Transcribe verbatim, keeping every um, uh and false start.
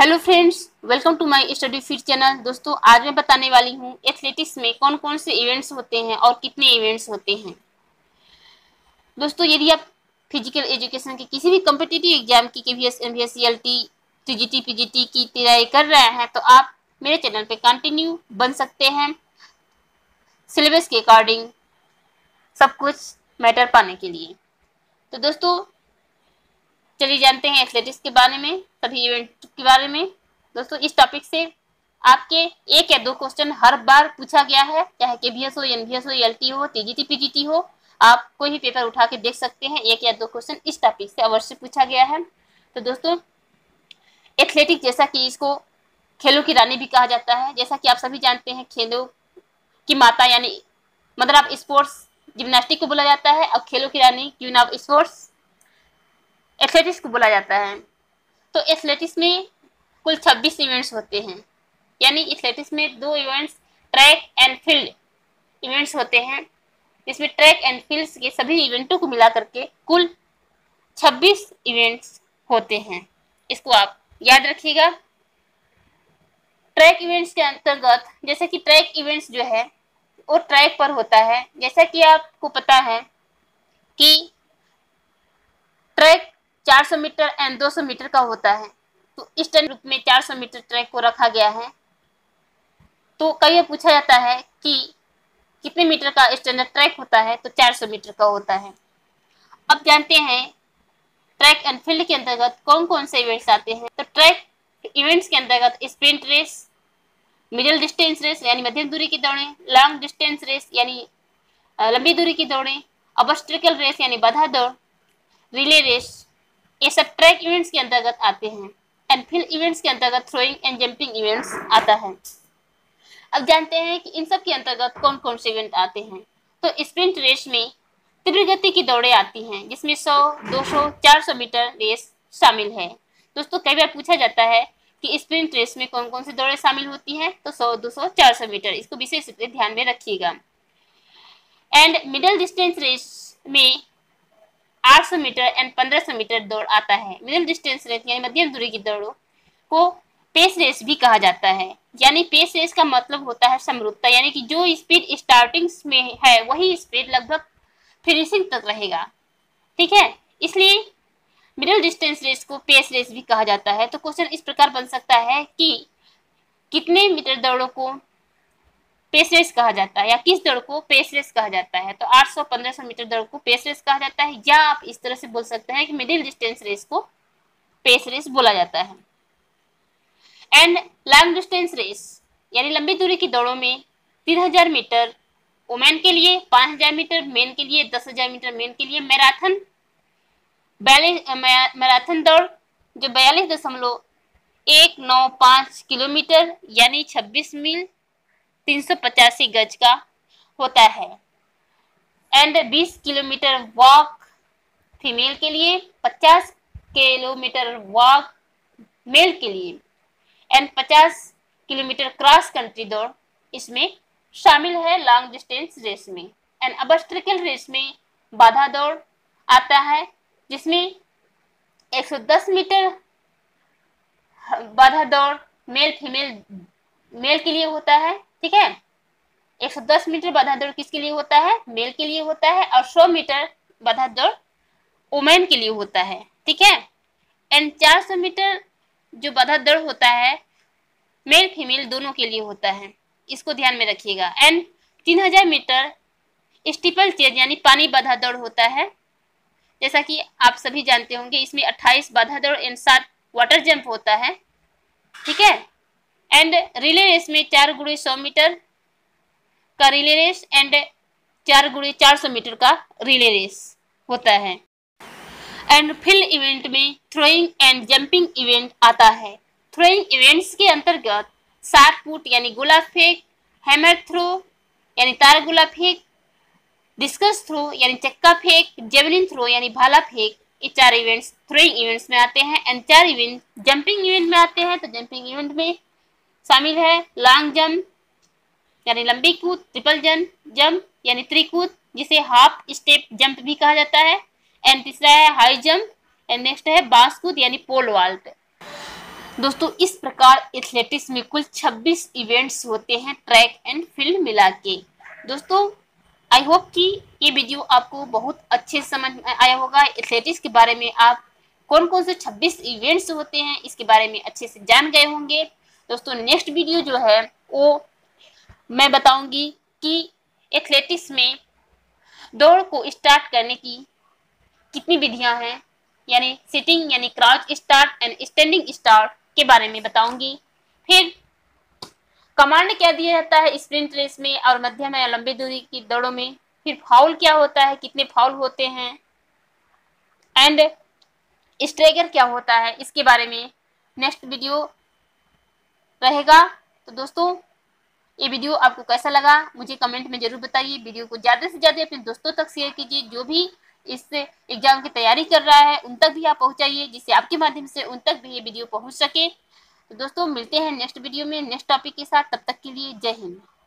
Hello friends, welcome to my study fit channel. दोस्तों, आज मैं बताने वाली हूँ एथलेटिक्स में कौन कौन से इवेंट्स होते हैं और कितने इवेंट्स होते हैं। दोस्तों, यदि आप फिजिकल एजुकेशन के किसी भी कॉम्पिटिटिव एग्जाम की K V S N V S T G T P G T की तैयारी कर रहे हैं तो आप मेरे चैनल पे कंटिन्यू बन सकते हैं सिलेबस के अकॉर्डिंग सब कुछ मैटर पाने के लिए। तो दोस्तों, चलिए जानते हैं एथलेटिक्स के बारे में, सभी इवेंट के बारे में। दोस्तों, इस टॉपिक से आपके एक या दो क्वेश्चन हर बार पूछा गया है, चाहे के वी एस हो, एन वी एस हो, एल टी हो, T G T P G T हो। आप कोई भी पेपर उठा के देख सकते हैं, एक या दो क्वेश्चन इस टॉपिक से अवश्य पूछा गया है। तो दोस्तों, एथलेटिक्स, जैसा कि इसको खेलों की रानी भी कहा जाता है, जैसा कि आप सभी जानते हैं, खेलों की माता यानी मतलब स्पोर्ट्स जिम्नास्टिक को बोला जाता है और खेलों की रानी क्वीन ऑफ स्पोर्ट्स एथलेटिक्स को बोला जाता है। तो एथलेटिक्स में कुल छब्बीस इवेंट्स होते हैं, यानी एथलेटिक्स में दो events track and field events होते हैं, जिसमें ट्रैक एंड फील्ड्स के सभी इवेंटों को मिला करके कुल छब्बीस इवेंट्स होते हैं। इसको आप याद रखिएगा। ट्रैक इवेंट्स के अंतर्गत, जैसे कि ट्रैक इवेंट्स जो है वो ट्रैक पर होता है। जैसा कि आपको पता है कि ट्रैक चार सौ मीटर एंड दो सौ मीटर का होता है, तो इस ग्रुप में चार सौ मीटर ट्रैक को रखा गया है। तो कई पूछा जाता है कि कितने मीटर का स्टैंडर्ड ट्रैक होता है, तो चार सौ मीटर का होता है। अब जानते हैं ट्रैक एंड फील्ड के अंतर्गत कौन कौन से इवेंट्स आते हैं। तो ट्रैक इवेंट्स के अंतर्गत sprint race, middle distance race यानी मध्यम दूरी की दौड़ें, लॉन्ग डिस्टेंस रेस यानी लंबी दूरी की दौड़ें, ऑब्स्टिकल रेस यानी बाधा दौड़, रिले रेस, ये सब ट्रैक इवेंट्स के अंतर्गत आते हैं। एंड फील्ड इवेंट्स के अंतर्गत थ्रोइंग एंड जंपिंग इवेंट्स आता है। अब जानते हैं कि इन सब के अंतर्गत कौन कौन से इवेंट आते हैं। तो स्प्रिंट रेस में तीव्र गति की दौड़ें आती हैं, जिसमें सौ, दो सौ, चार सौ मीटर रेस शामिल है। दोस्तों, कई बार पूछा जाता है कि स्प्रिंट रेस में कौन कौन सी दौड़ें शामिल होती हैं, तो सौ, दो सौ, चार सौ मीटर, इसको विशेष रूप से ध्यान में रखिएगा। एंड मिडिल डिस्टेंस रेस में आठ सौ मीटर एंड पंद्रह सौ मीटर दौड़ आता है। मिडिल डिस्टेंस रेस यानी मध्यम दूरी की दौड़ों को पेस रेस भी कहा जाता है, यानी पेस रेस का मतलब होता है समरूपता, यानी कि जो स्पीड स्टार्टिंग में है वही स्पीड लगभग फिनिशिंग तक रहेगा, ठीक है, इसलिए मिडिल डिस्टेंस रेस को पेस रेस भी कहा जाता है। तो क्वेश्चन इस प्रकार बन सकता है कि कितने मीटर दौड़ों को पेस रेस कहा जाता है या किस दौड़ को पेस रेस कहा जाता है। तो आठ सौ, पंद्रह सौ मीटर दौड़ को पेस रेस कहा जाता है, या आप इस तरह से बोल सकते हैं कि मिडिल डिस्टेंस रेस को पेस रेस बोला जाता है। एंड लॉन्ग डिस्टेंस रेस यानी लंबी दूरी की दौड़ों में तीन हज़ार मीटर वुमेन के लिए, पाँच हज़ार मीटर मेन के लिए, दस हज़ार मीटर मेन के लिए, मैराथन बयालीस मैराथन दौड़ जो बयालीस दशमलव एक नौ पाँच किलोमीटर यानी छब्बीस मील तीन सौ पचासी गज का होता है। एंड बीस किलोमीटर वॉक फीमेल के लिए, पचास किलोमीटर वॉक मेल के लिए, एंड पचास किलोमीटर क्रॉस कंट्री दौड़ इसमें शामिल है लॉन्ग डिस्टेंस रेस में। एंड ऑब्स्ट्रिकल रेस में बाधा दौड़ आता है, जिसमें एक सौ दस मीटर बाधा दौड़ मेल फीमेल मेल के लिए होता है, ठीक है। एक सौ दस मीटर बाधा दौड़ किसके लिए होता है? मेल के लिए होता है, और सौ मीटर बाधा दौड़ वुमेन के लिए होता है, ठीक है। एंड चार सौ मीटर जो बाधा दौड़ होता है मेल फीमेल दोनों के लिए होता है, इसको ध्यान में रखिएगा। एंड तीन हज़ार मीटर स्टीपल चेज यानी पानी बाधा दौड़ होता है, जैसा कि आप सभी जानते होंगे, इसमें अट्ठाईस बाधा दौड़ एंड सात वाटर जंप होता है, ठीक है। एंड रिले रेस में चार गुड़ी सौ मीटर का रिले रेस एंड चार गुड़ी चार सौ मीटर का रिले रेस होता है। एंड फील्ड इवेंट में थ्रोइंग एंड जंपिंग इवेंट आता है। थ्रोइंग इवेंट्स के अंतर्गत सात फुट यानी गोला फेंक, हैमर थ्रो यानी तार गोला फेंक, डिस्कस थ्रो यानी चक्का फेंक, जेवलिन थ्रो यानी भाला फेंक, ये चार इवेंट्स थ्रोइंग इवेंट्स में आते हैं। एंड चार इवेंट जंपिंग इवेंट में आते हैं। तो जंपिंग इवेंट में शामिल है लॉन्ग जंप यानी लंबी कूद, ट्रिपल जंप जंप यानी त्रिकूद जिसे हाफ स्टेप जंप भी कहा जाता है, एंड तीसरा है हाई जंप, एंड नेक्स्ट है बांस कूद यानी पोल वॉल्ट। दोस्तों इस प्रकार एथलेटिक्स में कुल छब्बीस इवेंट्स होते हैं ट्रैक एंड फील्ड मिला के। दोस्तों आई होप कि ये वीडियो आपको बहुत अच्छे समझ में आया होगा। एथलेटिक्स के बारे में आप कौन कौन से छब्बीस इवेंट्स होते हैं इसके बारे में अच्छे से जान गए होंगे। दोस्तों नेक्स्ट वीडियो जो है वो मैं बताऊंगी कि एथलेटिक्स में दौड़ को स्टार्ट करने की कितनी विधियां हैं, यानी सिटिंग यानी crouch start and standing start के बारे में बताऊंगी। फिर कमांड क्या दिया जाता है स्प्रिंट रेस में और मध्यम या लंबी दूरी की दौड़ों में। फिर फाउल क्या होता है, कितने फाउल होते हैं एंड स्ट्रैगर क्या होता है इसके बारे में नेक्स्ट वीडियो रहेगा। तो दोस्तों ये वीडियो आपको कैसा लगा मुझे कमेंट में जरूर बताइए। वीडियो को ज़्यादा से ज़्यादा अपने दोस्तों तक शेयर कीजिए, जो भी इस एग्जाम की तैयारी कर रहा है उन तक भी आप पहुंचाइए, जिससे आपके माध्यम से उन तक भी ये वीडियो पहुंच सके। तो दोस्तों मिलते हैं नेक्स्ट वीडियो में नेक्स्ट टॉपिक के साथ, तब तक के लिए जय हिंद।